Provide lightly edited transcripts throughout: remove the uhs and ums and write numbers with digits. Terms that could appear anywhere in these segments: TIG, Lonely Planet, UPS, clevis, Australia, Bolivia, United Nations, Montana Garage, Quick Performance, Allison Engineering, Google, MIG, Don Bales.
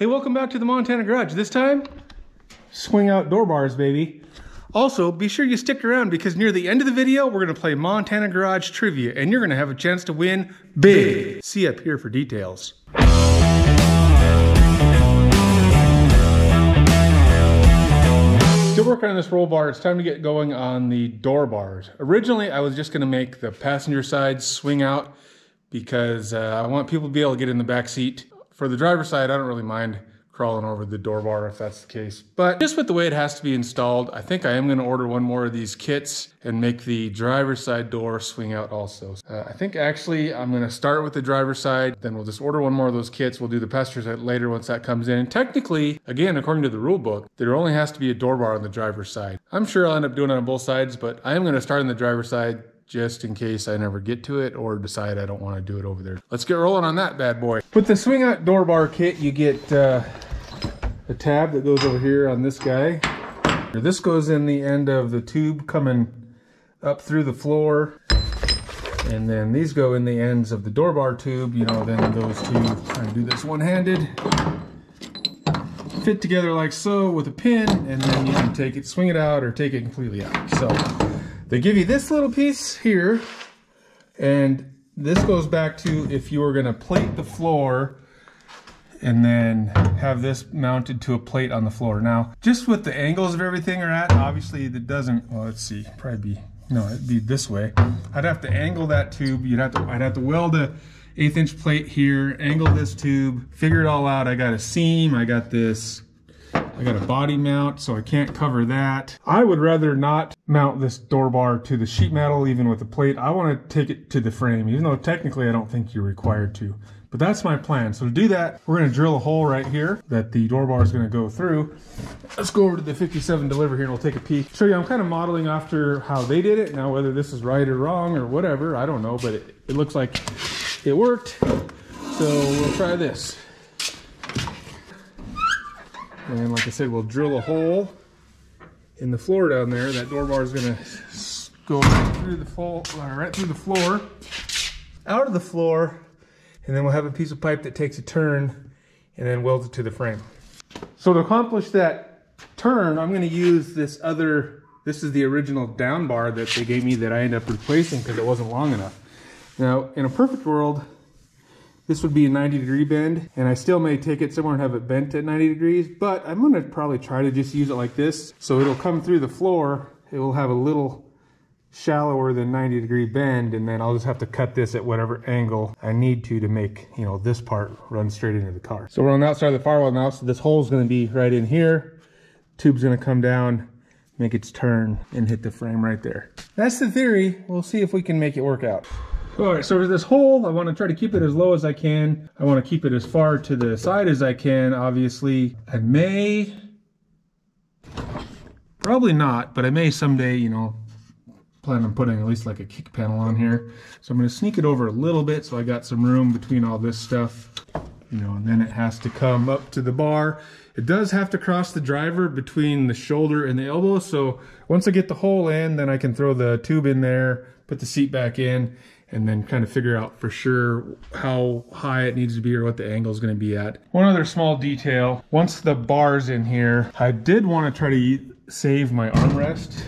Hey, welcome back to the Montana Garage. This time, swing out door bars, baby. Also, be sure you stick around because near the end of the video, we're gonna play Montana Garage trivia and you're gonna have a chance to win big. See up here for details. Still working on this roll bar. It's time to get going on the door bars. Originally, I was just gonna make the passenger side swing out because I want people to be able to get in the back seat. For the driver's side, I don't really mind crawling over the door bar if that's the case. But just with the way it has to be installed, I think I am gonna order one more of these kits and make the driver's side door swing out also. I think actually I'm gonna start with the driver's side, then we'll just order one more of those kits. We'll do the passenger side later once that comes in. And technically, again, according to the rule book, there only has to be a door bar on the driver's side. I'm sure I'll end up doing it on both sides, but I am gonna start on the driver's side just in case I never get to it or decide I don't want to do it over there. Let's get rolling on that bad boy. With the swing out door bar kit, you get a tab that goes over here on this guy. This goes in the end of the tube coming up through the floor. And then these go in the ends of the door bar tube, you know, then those two, trying to do this one-handed. Fit together like so with a pin, and then you can take it, swing it out, or take it completely out. So they give you this little piece here, and this goes back to if you were gonna plate the floor and then have this mounted to a plate on the floor. Now, just with the angles of everything are at, obviously it doesn't, well, let's see, probably be, no, it'd be this way. I'd have to angle that tube. I'd have to weld a 1/8 inch plate here, angle this tube, figure it all out. I got a seam, I got this, I got a body mount, so I can't cover that. I would rather not mount this door bar to the sheet metal, even with the plate. I want to take it to the frame, even though technically I don't think you're required to. But that's my plan. So to do that, we're going to drill a hole right here that the door bar is going to go through. Let's go over to the 57 Deliver here and we'll take a peek. Show you, I'm kind of modeling after how they did it. Now, whether this is right or wrong or whatever, I don't know, but it looks like it worked. So we'll try this. And like I said, we'll drill a hole in the floor down there. That door bar is gonna go right through the floor, out of the floor, and then we'll have a piece of pipe that takes a turn and then welds it to the frame. So to accomplish that turn, I'm gonna use this other, this is the original down bar that they gave me that I ended up replacing because it wasn't long enough. Now, in a perfect world, this would be a 90-degree bend, and I still may take it somewhere and have it bent at 90 degrees, but I'm gonna probably try to just use it like this. So it'll come through the floor, it will have a little shallower than 90-degree bend, and then I'll just have to cut this at whatever angle I need to make, you know, this part run straight into the car. So we're on the outside of the firewall now, so this hole's gonna be right in here. Tube's gonna come down, make its turn, and hit the frame right there. That's the theory. We'll see if we can make it work out. All right, so for this hole, I wanna try to keep it as low as I can. I wanna keep it as far to the side as I can, obviously. I may, probably not, but I may someday, you know, plan on putting at least like a kick panel on here. So I'm gonna sneak it over a little bit so I got some room between all this stuff, you know, and then it has to come up to the bar. It does have to cross the driver between the shoulder and the elbow. So once I get the hole in, then I can throw the tube in there, put the seat back in, and then kind of figure out for sure how high it needs to be or what the angle is going to be at. One other small detail, once the bar's in here, I did want to try to save my armrest,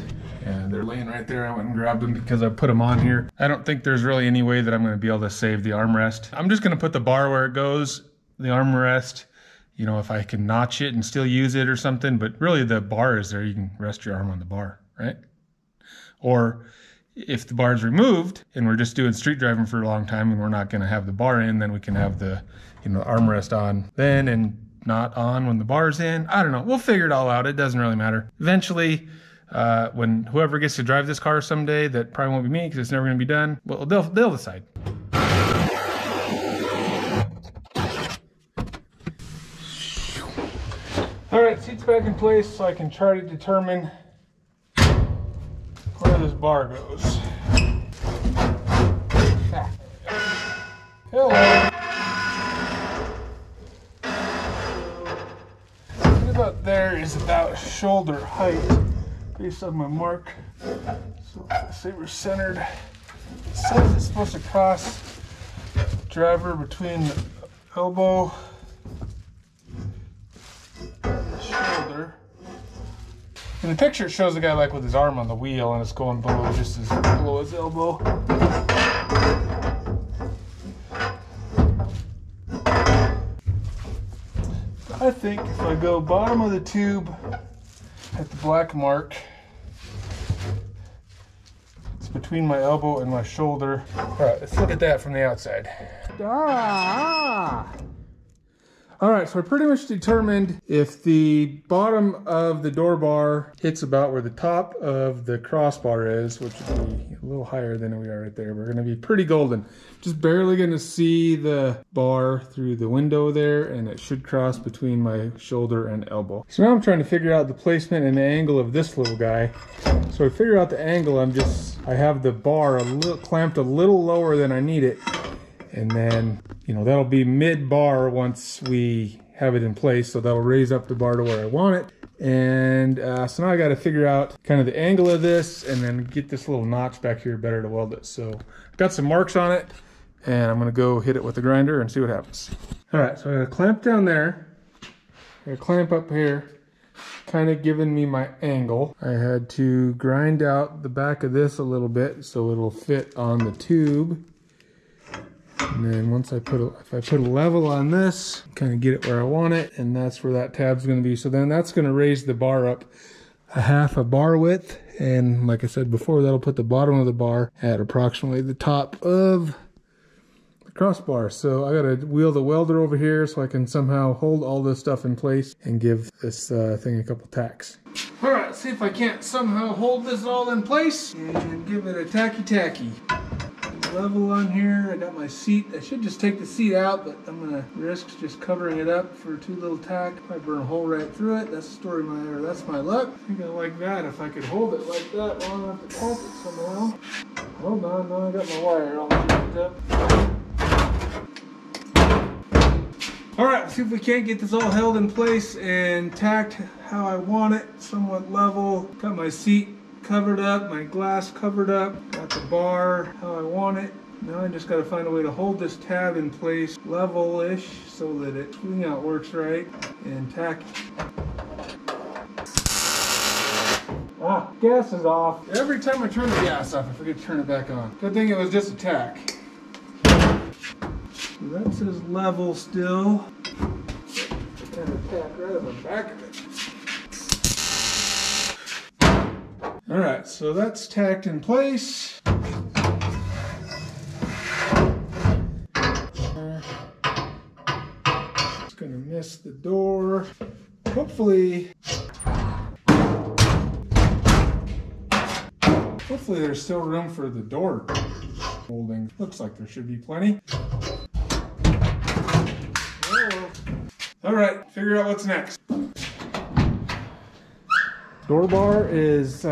and they're laying right there. I went and grabbed them because I put them on here. I don't think there's really any way that I'm going to be able to save the armrest. I'm just going to put the bar where it goes, the armrest, you know, if I can notch it and still use it or something, but really the bar is there. You can rest your arm on the bar, right? Or if the bar's removed and we're just doing street driving for a long time and we're not going to have the bar in, then we can have the, you know, armrest on then and not on when the bar's in. I don't know. We'll figure it all out. It doesn't really matter. Eventually, when whoever gets to drive this car someday, that probably won't be me because it's never going to be done. Well, they'll decide. All right, seat's back in place so I can try to determine where this bar goes. Hello. Right about there is about shoulder height based on my mark. So let's say we're centered. It says it's supposed to cross the driver between the elbow In the picture, it shows the guy like with his arm on the wheel, and it's going below just his, below his elbow. I think if I go bottom of the tube at the black mark, it's between my elbow and my shoulder. All right, let's look at that from the outside. Ah! All right, so I pretty much determined if the bottom of the door bar hits about where the top of the crossbar is, which would be a little higher than we are right there, we're gonna be pretty golden. Just barely gonna see the bar through the window there, and it should cross between my shoulder and elbow. So now I'm trying to figure out the placement and the angle of this little guy. So I figure out the angle, I have the bar a little, clamped a little lower than I need it. And then, you know, that'll be mid-bar once we have it in place. So that'll raise up the bar to where I want it. And so now I got to figure out kind of the angle of this and then get this little notch back here better to weld it. So I've got some marks on it, and I'm going to go hit it with the grinder and see what happens. All right, so I got a clamp down there. I got a clamp up here, kind of giving me my angle. I had to grind out the back of this a little bit so it'll fit on the tube. And then once if I put a level on this, kind of get it where I want it, and that's where that tab's going to be. So then that's going to raise the bar up a half a bar width. And like I said before, that'll put the bottom of the bar at approximately the top of the crossbar. So I got to wheel the welder over here so I can somehow hold all this stuff in place and give this thing a couple tacks. All right, see if I can't somehow hold this all in place and give it a tacky-tacky. Level on here. I got my seat. I should just take the seat out, but I'm gonna risk just covering it up for too little tack. I burn a hole right through it. That's the story, or that's my luck. I think I like that. If I could hold it like that, long enough to pump it somehow. Hold on, now I got my wire all jacked up. All right, see if we can't get this all held in place and tacked how I want it, somewhat level. Got my seat covered up, my glass covered up, got the bar how I want it. Now I just got to find a way to hold this tab in place level-ish so that it swing out works right and tacky. Ah, gas is off. Every time I turn the gas off, I forget to turn it back on. Good thing it was just a tack. So that says level still. And the tack right on the back of it. All right, so that's tacked in place. It's gonna miss the door. Hopefully there's still room for the door molding. Looks like there should be plenty. Whoa. All right, figure out what's next. Door bar is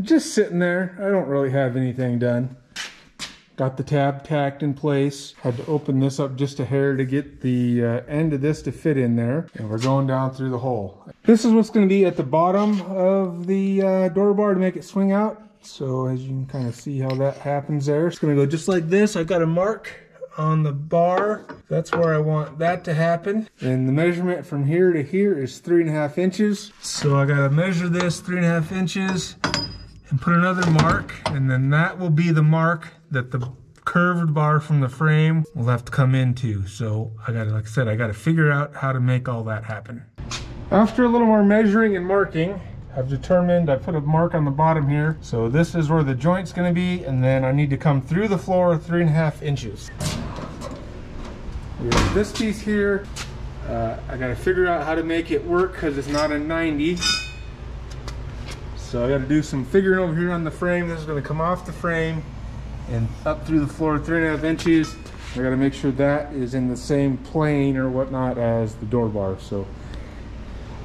just sitting there. I don't really have anything done. Got the tab tacked in place. Had to open this up just a hair to get the end of this to fit in there. And we're going down through the hole. This is what's going to be at the bottom of the door bar to make it swing out. So as you can kind of see how that happens there. It's going to go just like this. I've got a mark on the bar. That's where I want that to happen. And the measurement from here to here is 3.5 inches. So I gotta measure this 3.5 inches and put another mark. And then that will be the mark that the curved bar from the frame will have to come into. So I gotta, like I said, I gotta figure out how to make all that happen. After a little more measuring and marking, I've determined, I put a mark on the bottom here. So this is where the joint's gonna be, and then I need to come through the floor 3.5 inches. This piece here, I gotta figure out how to make it work because it's not a 90. So I gotta do some figuring over here on the frame. This is gonna come off the frame and up through the floor 3.5 inches. I gotta make sure that is in the same plane or whatnot as the door bar. So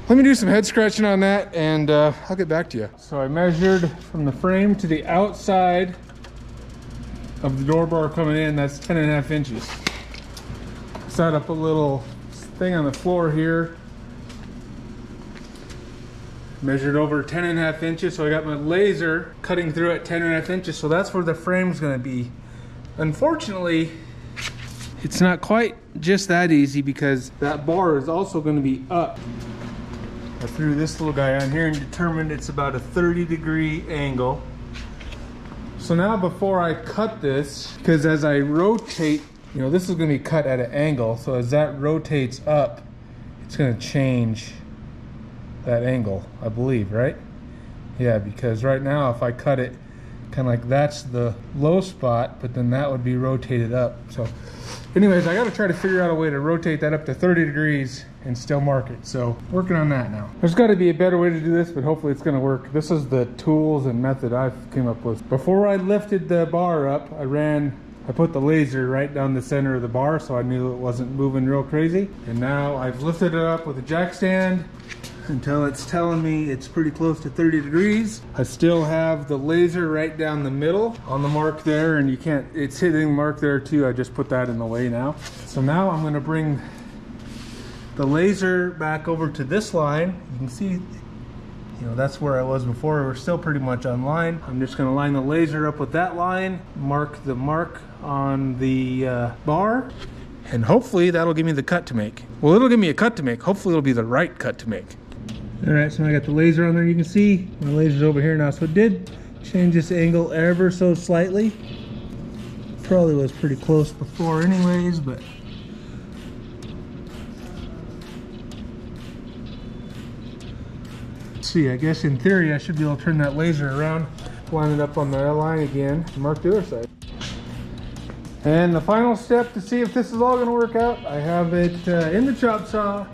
let me do some head scratching on that, and I'll get back to you. So I measured from the frame to the outside of the door bar coming in. That's 10.5 inches. Set up a little thing on the floor here. Measured over 10.5 inches, so I got my laser cutting through at 10.5 inches, so that's where the frame's gonna be. Unfortunately, it's not quite just that easy because that bar is also gonna be up. I threw this little guy on here and determined it's about a 30-degree angle. So now before I cut this, because as I rotate, you know, this is going to be cut at an angle. So as that rotates up, it's going to change that angle, I believe, right? Yeah, because right now if I cut it kind of like that's the low spot, but then that would be rotated up. So anyways, I got to try to figure out a way to rotate that up to 30 degrees and still mark it. So working on that now. There's got to be a better way to do this, but hopefully it's going to work. This is the tools and method I've came up with. Before I lifted the bar up, I put the laser right down the center of the bar so I knew it wasn't moving real crazy. And now I've lifted it up with a jack stand until it's telling me it's pretty close to 30 degrees. I still have the laser right down the middle on the mark there, and you can't, it's hitting mark there too. I just put that in the way now. So now I'm gonna bring the laser back over to this line. You can see, you know, that's where I was before. We're still pretty much on line. I'm just gonna line the laser up with that line, mark the mark on the bar, and hopefully that'll give me the cut to make. Well, it'll give me a cut to make. Hopefully it'll be the right cut to make. All right, so I got the laser on there. You can see my laser's over here now. So it did change this angle ever so slightly. Probably was pretty close before anyways, but. Let's see, I guess in theory, I should be able to turn that laser around, line it up on the line again, and mark the other side. And the final step to see if this is all gonna work out, I have it in the chop saw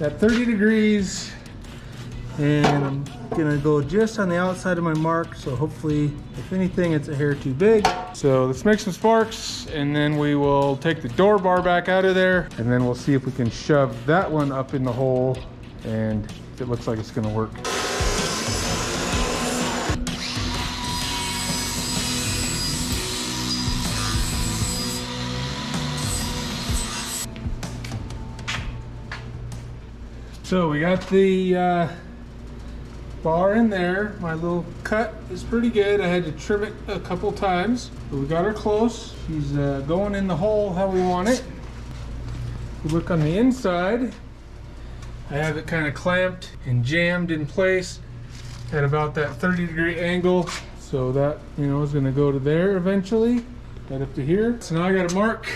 at 30 degrees, and I'm gonna go just on the outside of my mark, so hopefully, if anything, it's a hair too big. So let's make some sparks, and then we will take the door bar back out of there, and then we'll see if we can shove that one up in the hole, and if it looks like it's gonna work. So we got the bar in there. My little cut is pretty good. I had to trim it a couple times, but we got her close. She's going in the hole how we want it. If we look on the inside, I have it kind of clamped and jammed in place at about that 30-degree angle. So that, you know, is gonna go to there eventually, right up to here. So now I got a mark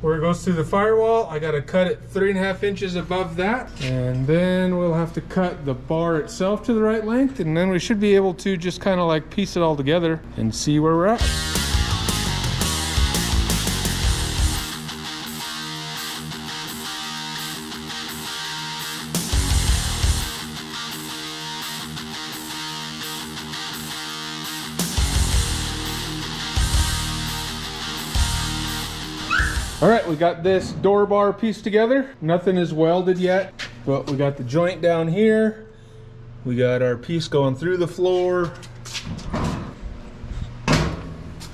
where it goes through the firewall. I gotta cut it 3.5 inches above that. And then we'll have to cut the bar itself to the right length. And then we should be able to just kind of like piece it all together and see where we're at. All right, we got this door bar pieced together. Nothing is welded yet, but we got the joint down here. We got our piece going through the floor.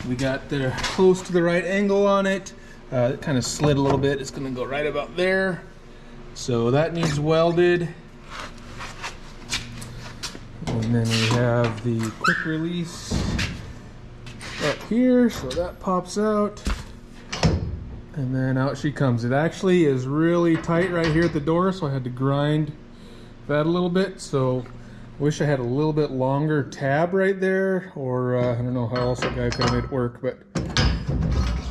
We got the close to the right angle on it. It kind of slid a little bit. It's gonna go right about there. So that needs welded. And then we have the quick release up here, so that pops out. And then out she comes. It actually is really tight right here at the door, so I had to grind that a little bit. So I wish I had a little bit longer tab right there, or I don't know how else that guy could have made it work, but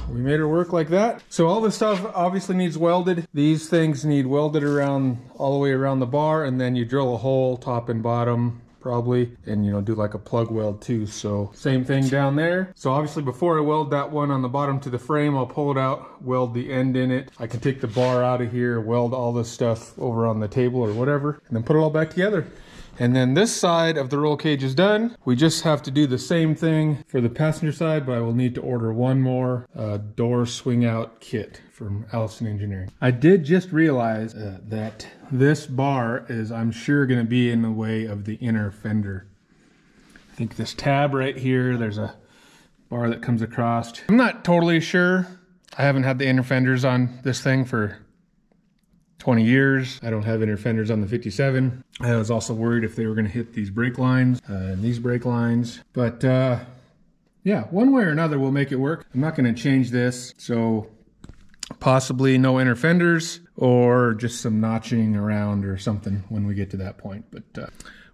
we made her work like that. So all this stuff obviously needs welded. These things need welded around all the way around the bar, and then you drill a hole top and bottom probably, and, you know, do like a plug weld too. So same thing down there. So obviously before I weld that one on the bottom to the frame, I'll pull it out, weld the end in it. I can take the bar out of here, weld all this stuff over on the table or whatever, and then put it all back together. And then this side of the roll cage is done. We just have to do the same thing for the passenger side, but I will need to order one more door swing out kit from Allison Engineering. I did just realize that this bar is, I'm sure, gonna be in the way of the inner fender. I think this tab right here, there's a bar that comes across. I'm not totally sure. I haven't had the inner fenders on this thing for 20 years. I don't have inner fenders on the 57. I was also worried if they were gonna hit these brake lines and these brake lines. But yeah, one way or another, we'll make it work. I'm not gonna change this. So possibly no inner fenders or just some notching around or something when we get to that point. But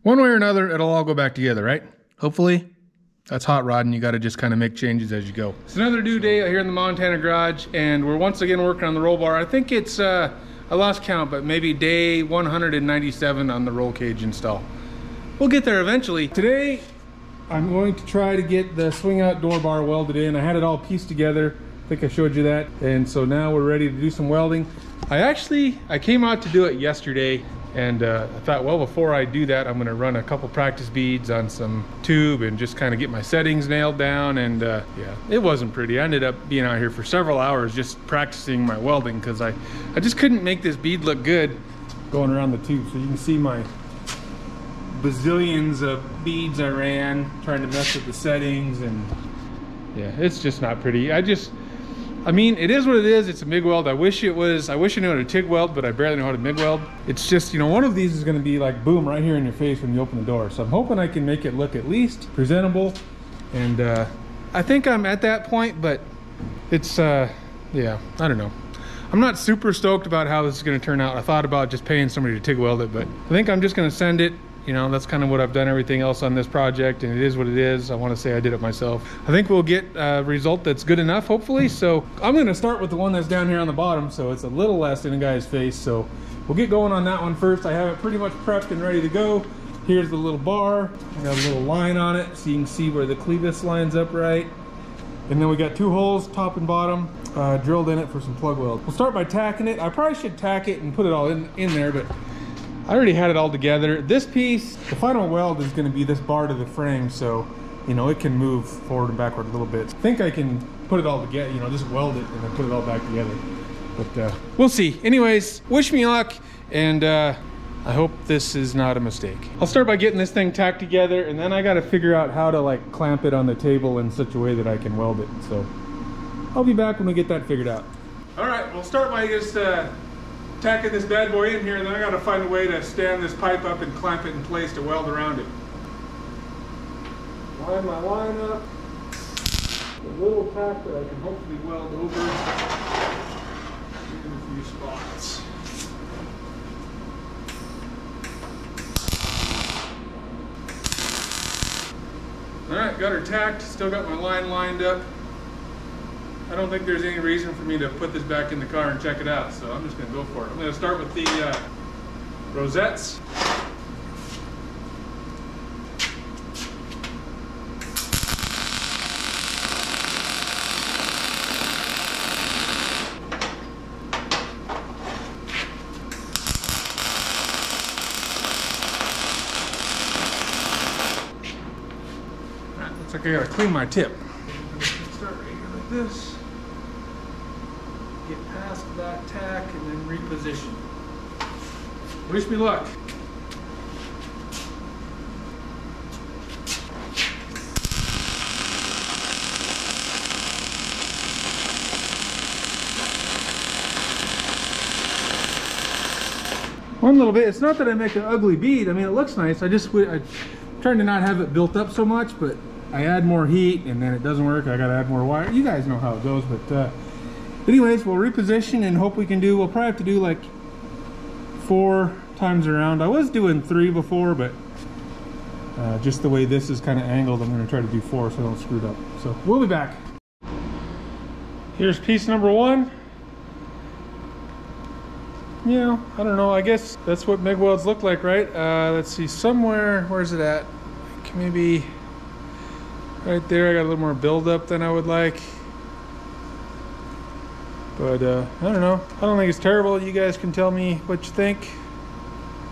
one way or another, it'll all go back together, right? Hopefully. That's hot rod, and you got to just kind of make changes as you go. It's another due day here in the Montana Garage, and we're once again working on the roll bar. I think it's, I lost count, but maybe day 197 on the roll cage install. We'll get there eventually. Today, I'm going to try to get the swing out door bar welded in. I had it all pieced together. I think I showed you that. And so now we're ready to do some welding. I came out to do it yesterday, and I thought, well, before I do that, I'm gonna run a couple practice beads on some tube and just kind of get my settings nailed down. And yeah, it wasn't pretty. I ended up being out here for several hours just practicing my welding because I just couldn't make this bead look good going around the tube. So you can see my bazillions of beads I ran trying to mess with the settings, and yeah, it's just not pretty. I mean, it is what it is. It's a MIG weld. I wish I knew how to TIG weld, but I barely know how to MIG weld. It's just, you know, one of these is going to be like, boom, right here in your face when you open the door. So I'm hoping I can make it look at least presentable. And I think I'm at that point, but it's, yeah, I don't know. I'm not super stoked about how this is going to turn out. I thought about just paying somebody to TIG weld it, but I think I'm just going to send it. You know, that's kind of what I've done everything else on this project, and it is what it is. I want to say I did it myself. I think we'll get a result that's good enough, hopefully. So I'm going to start with the one that's down here on the bottom, so it's a little less in a guy's face. So we'll get going on that one first. I have it pretty much prepped and ready to go. Here's the little bar. I got a little line on it so you can see where the clevis lines up right. And then we got two holes, top and bottom, drilled in it for some plug weld. We'll start by tacking it. I probably should tack it and put it all in there, but I already had it all together. This piece, the final weld is gonna be this bar to the frame, so, you know, it can move forward and backward a little bit. I think I can put it all together, you know, just weld it and then put it all back together. But we'll see. Anyways, wish me luck, and I hope this is not a mistake. I'll start by getting this thing tacked together, and then I gotta figure out how to like clamp it on the table in such a way that I can weld it. So I'll be back when we get that figured out. All right, we'll start by just tacking this bad boy in here, and then I gotta find a way to stand this pipe up and clamp it in place to weld around it. Line my line up. A little tack that I can hopefully weld over in a few spots. Alright, got her tacked, still got my line lined up. I don't think there's any reason for me to put this back in the car and check it out, so I'm just going to go for it. I'm going to start with the rosettes. All right, looks like I got to clean my tip. Start right here like this. Get past that tack and then reposition. Wish me luck. One little bit, it's not that I make an ugly bead. I mean, it looks nice. I'm trying to not have it built up so much, but I add more heat and then it doesn't work. I gotta add more wire. You guys know how it goes, but anyways, we'll reposition and hope we can do, we'll probably have to do like 4 times around. I was doing 3 before, but just the way this is kind of angled, I'm going to try to do 4 so I don't screw it up. So we'll be back. Here's piece number 1. Yeah, I don't know. I guess that's what MIG welds look like, right? Let's see, somewhere, where's it at? Like maybe right there. I got a little more buildup than I would like. But I don't know. I don't think it's terrible. You guys can tell me what you think.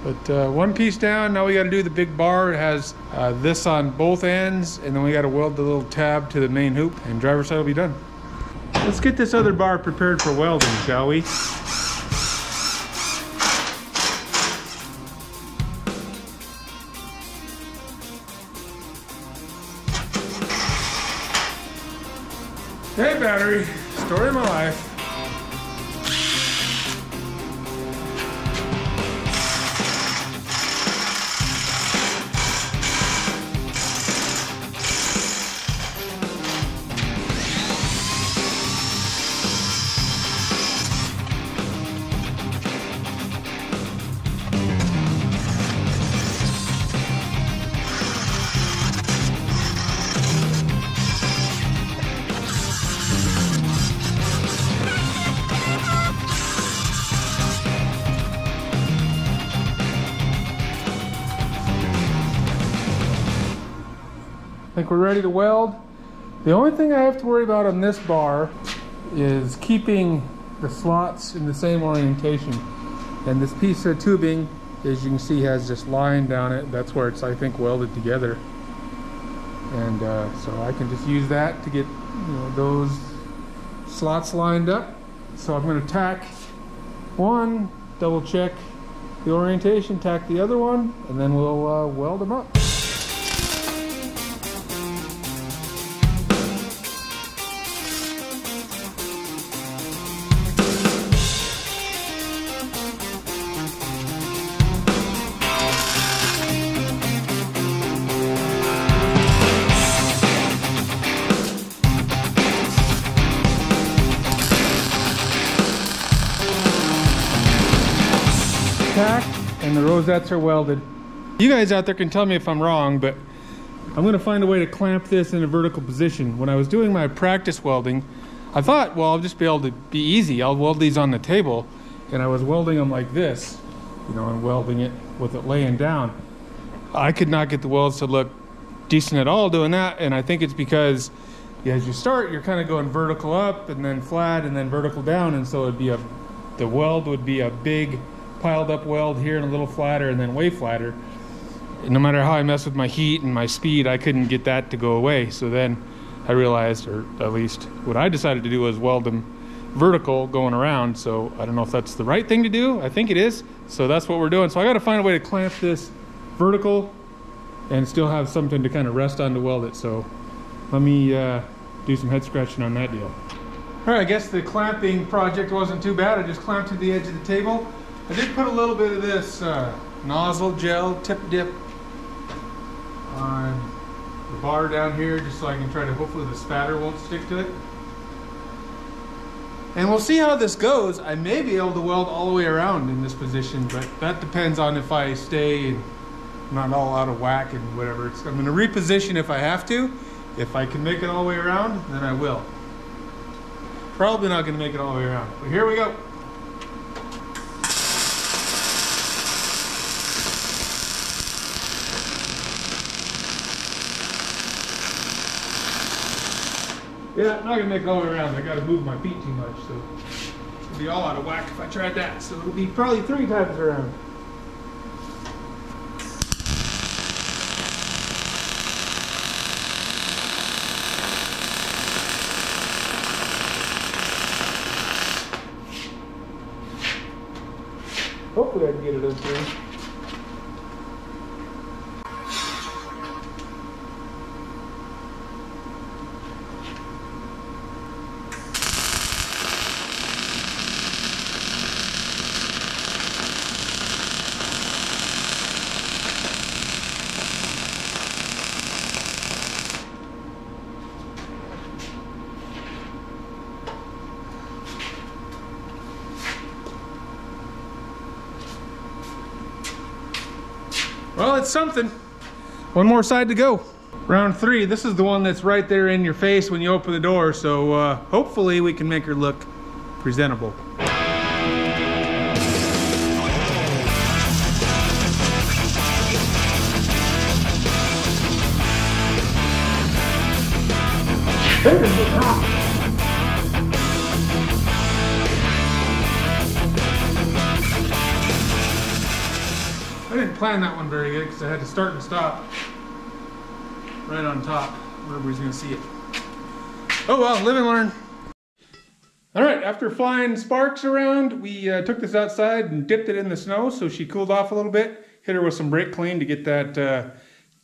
But one piece down. Now we got to do the big bar. It has this on both ends, and then we got to weld the little tab to the main hoop, and driver's side will be done. Let's get this other bar prepared for welding, shall we? Hey, battery. Story of my life. think we're ready to weld. The only thing I have to worry about on this bar is keeping the slots in the same orientation. And this piece of tubing, as you can see, has this line down it. That's where it's, I think, welded together. And so I can just use that to get, you know, those slots lined up. So I'm going to tack one, double check the orientation, tack the other one, and then we'll weld them up. And the rosettes are welded. You guys out there can tell me if I'm wrong, but I'm gonna find a way to clamp this in a vertical position. When I was doing my practice welding, I thought, well, I'll just be able to be easy. I'll weld these on the table. And I was welding them like this, you know, and welding it with it laying down. I could not get the welds to look decent at all doing that. And I think it's because as you start, you're kind of going vertical up and then flat and then vertical down. And so it'd be the weld would be a big, piled up weld here and a little flatter and then way flatter. And no matter how I messed with my heat and my speed, I couldn't get that to go away. So then I realized, or at least what I decided to do, was weld them vertical going around. So I don't know if that's the right thing to do. I think it is. So that's what we're doing. So I got to find a way to clamp this vertical and still have something to kind of rest on to weld it. So let me do some head scratching on that deal. All right, I guess the clamping project wasn't too bad. I just clamped to the edge of the table. I did put a little bit of this nozzle gel tip dip on the bar down here, just so I can try to, hopefully the spatter won't stick to it. And we'll see how this goes. I may be able to weld all the way around in this position, but that depends on if I stay and not all out of whack and whatever. It's, I'm going to reposition if I have to. If I can make it all the way around, then I will. Probably not going to make it all the way around, but here we go. Yeah, I'm not gonna make it all the way around. I gotta move my feet too much, so it'll be all out of whack if I tried that. So it'll be probably 3 times around. Hopefully I can get it up there. Well, it's something. One more side to go. Round 3, this is the one that's right there in your face when you open the door, so hopefully we can make her look presentable. I didn't plan that one very good because I had to start and stop right on top. Everybody's going to see it. Oh well, live and learn. All right, after flying sparks around, we took this outside and dipped it in the snow so she cooled off a little bit. Hit her with some brake clean to get that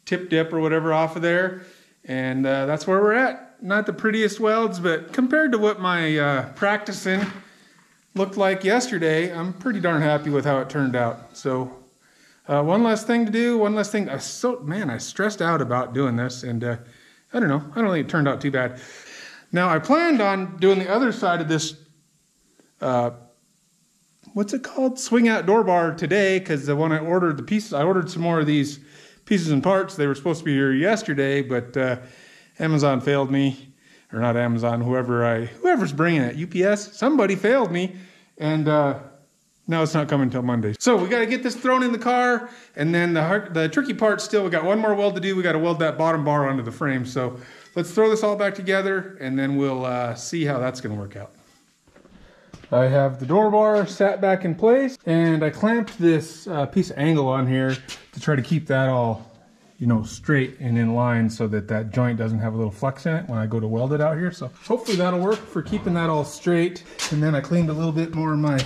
tip dip or whatever off of there. And that's where we're at. Not the prettiest welds, but compared to what my practicing looked like yesterday, I'm pretty darn happy with how it turned out. So. One last thing to do, one last thing. Man, I stressed out about doing this, and I don't know. I don't think it turned out too bad. Now, I planned on doing the other side of this, what's it called? Swing out door bar today, because the one I ordered, the pieces, I ordered some more of these pieces and parts. They were supposed to be here yesterday, but Amazon failed me. Or not Amazon, whoever's bringing it. UPS, somebody failed me, and No, it's not coming until Monday. So we got to get this thrown in the car, and then the tricky part still, we got one more weld to do. We got to weld that bottom bar onto the frame. So let's throw this all back together, and then we'll see how that's going to work out. I have the door bar sat back in place, and I clamped this piece of angle on here to try to keep that all, you know, straight and in line so that that joint doesn't have a little flex in it when I go to weld it out here. So hopefully that'll work for keeping that all straight. And then I cleaned a little bit more of my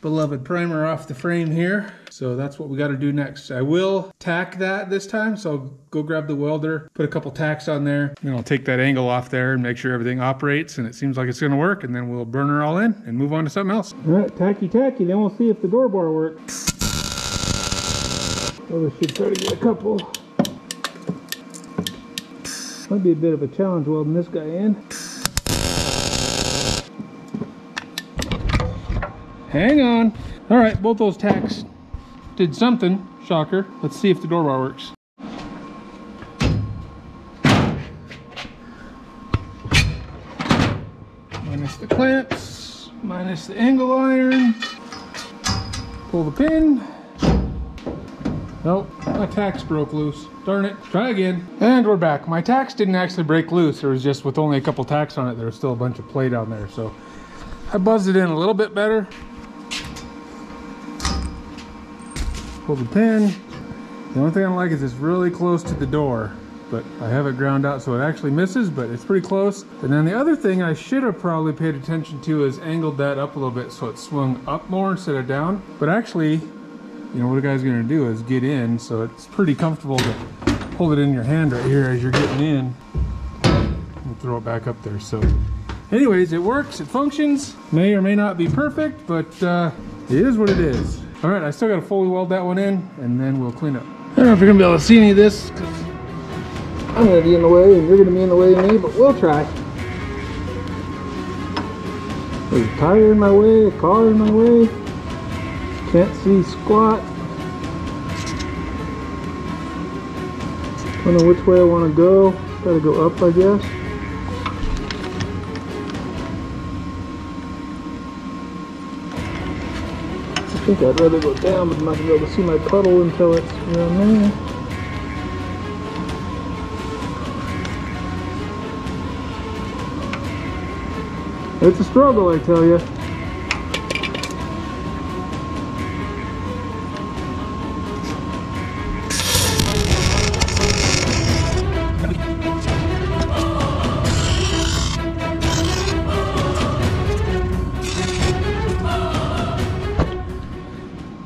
beloved primer off the frame here. So that's what we got to do next. I will tack that this time. So I'll go grab the welder, put a couple tacks on there, and I'll take that angle off there and make sure everything operates and it seems like it's going to work. And then we'll burn her all in and move on to something else. All right, tacky. Then we'll see if the door bar works. Well, we should try to get a couple. Might be a bit of a challenge welding this guy in. Hang on. All right, both those tacks did something. Shocker. Let's see if the door bar works. Minus the clamps, minus the angle iron. Pull the pin. Nope, my tacks broke loose. Darn it, try again. And we're back. My tacks didn't actually break loose. It was just with only a couple tacks on it, there was still a bunch of play down there. So I buzzed it in a little bit better. Pull the pin. The only thing I don't like is it's really close to the door, but I have it ground out so it actually misses, but it's pretty close. And then the other thing I should have probably paid attention to is angled that up a little bit so it swung up more instead of down. But actually, you know, what a guy's gonna do is get in, so it's pretty comfortable to hold it in your hand right here as you're getting in. We'll throw it back up there. So anyways, it works, it functions. May or may not be perfect, but it is what it is. All right, I still got to fully weld that one in, and then we'll clean up. I don't know if you're going to be able to see any of this, because I'm going to be in the way, and you're going to be in the way of me, but we'll try. There's a tire in my way, a car in my way. Can't see squat. Don't know which way I want to go. Got to go up, I guess. I think I'd rather go down, but I'm not going to be able to see my puddle until it's around there. It's a struggle, I tell you.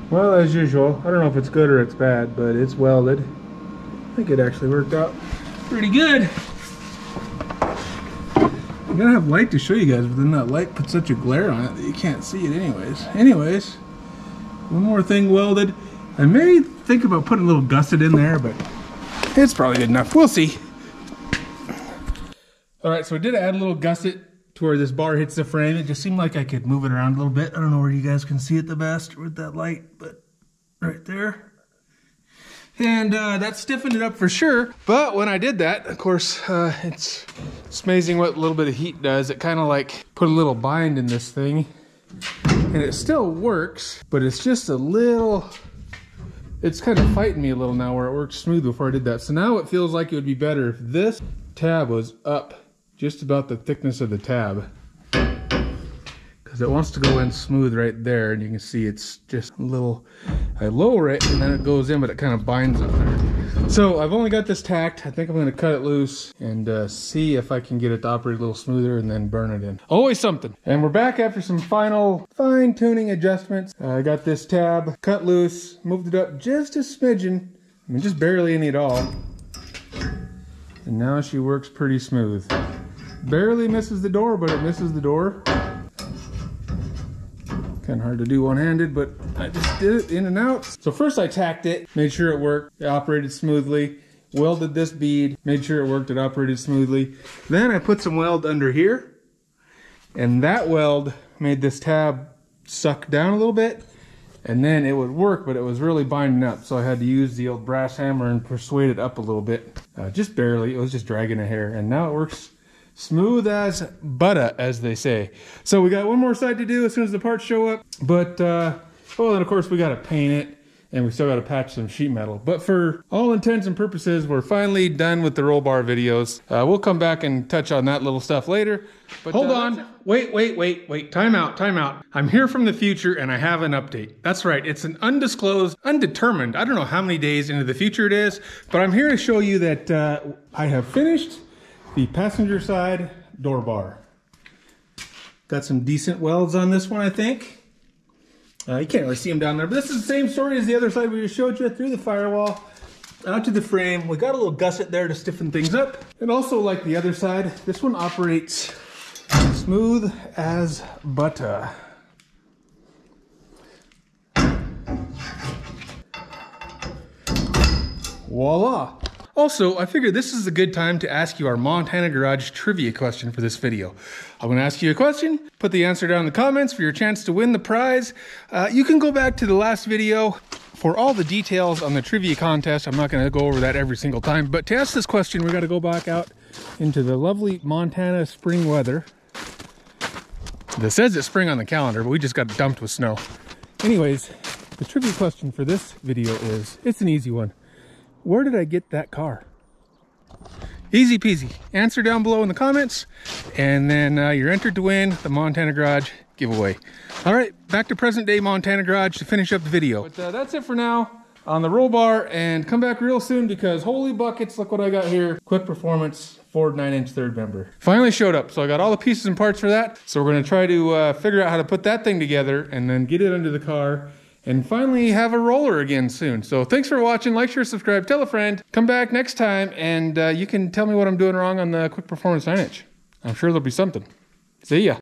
Well, as usual, I don't know if it's good or it's bad, but it's welded. I think it actually worked out pretty good. I'm gonna have light to show you guys, but then that light puts such a glare on it that you can't see it anyways. Anyways, one more thing welded. I may think about putting a little gusset in there, but it's probably good enough. We'll see. All right, so I did add a little gusset to where this bar hits the frame. It just seemed like I could move it around a little bit. I don't know where you guys can see it the best with that light, but right there. And that stiffened it up for sure. But when I did that, of course, it's amazing what a little bit of heat does. It kind of like put a little bind in this thing, and it still works, but it's just a little, it's kind of fighting me a little now where it worked smooth before I did that. So now it feels like it would be better if this tab was up just about the thickness of the tab, because it wants to go in smooth right there, and you can see it's just a little, I lower it and then it goes in, but it kind of binds up there. So I've only got this tacked. I think I'm going to cut it loose and see if I can get it to operate a little smoother and then burn it in. Always something. And we're back after some final fine-tuning adjustments. I got this tab cut loose, moved it up just a smidgen, I mean just barely any at all, and now she works pretty smooth. Barely misses the door, but it misses the door. Kind of hard to do one-handed, but I just did it in and out. So first I tacked it, made sure it worked, it operated smoothly, welded this bead, made sure it worked, it operated smoothly. Then I put some weld under here, and that weld made this tab suck down a little bit, and then it would work, but it was really binding up. So I had to use the old brass hammer and persuade it up a little bit. Just barely, it was just dragging a hair, and now it works smooth as butter, as they say. So we got one more side to do as soon as the parts show up, but Oh, and of course we got to paint it, and we still got to patch some sheet metal. But for all intents and purposes, we're finally done with the roll bar videos. We'll come back and touch on that little stuff later. But hold on, wait, time out. I'm here from the future and I have an update. That's right, it's an undisclosed, undetermined, I don't know how many days into the future it is, but I'm here to show you that I have finished the passenger side door bar. Got some decent welds on this one, I think. You can't really see them down there, but this is the same story as the other side we just showed you, through the firewall, out to the frame. We got a little gusset there to stiffen things up. And also, like the other side, this one operates smooth as butter. Voila! Also, I figured this is a good time to ask you our Montana Garage trivia question for this video. I'm gonna ask you a question, put the answer down in the comments for your chance to win the prize. You can go back to the last video for all the details on the trivia contest. I'm not gonna go over that every single time, but to ask this question, we gotta go back out into the lovely Montana spring weather. This says it's spring on the calendar, but we just got dumped with snow. Anyways, the trivia question for this video is, it's an easy one. Where did I get that car? Easy peasy. Answer down below in the comments, and then you're entered to win the Montana Garage giveaway. All right, back to present day Montana Garage to finish up the video. But that's it for now on the roll bar, and come back real soon because holy buckets, look what I got here. Quick Performance Ford 9-inch third member. Finally showed up, so I got all the pieces and parts for that. So we're gonna try to figure out how to put that thing together and then get it under the car and finally have a roller again soon. So thanks for watching, like, share, subscribe, tell a friend. Come back next time and you can tell me what I'm doing wrong on the Quick Performance 9-inch. I'm sure there'll be something. See ya.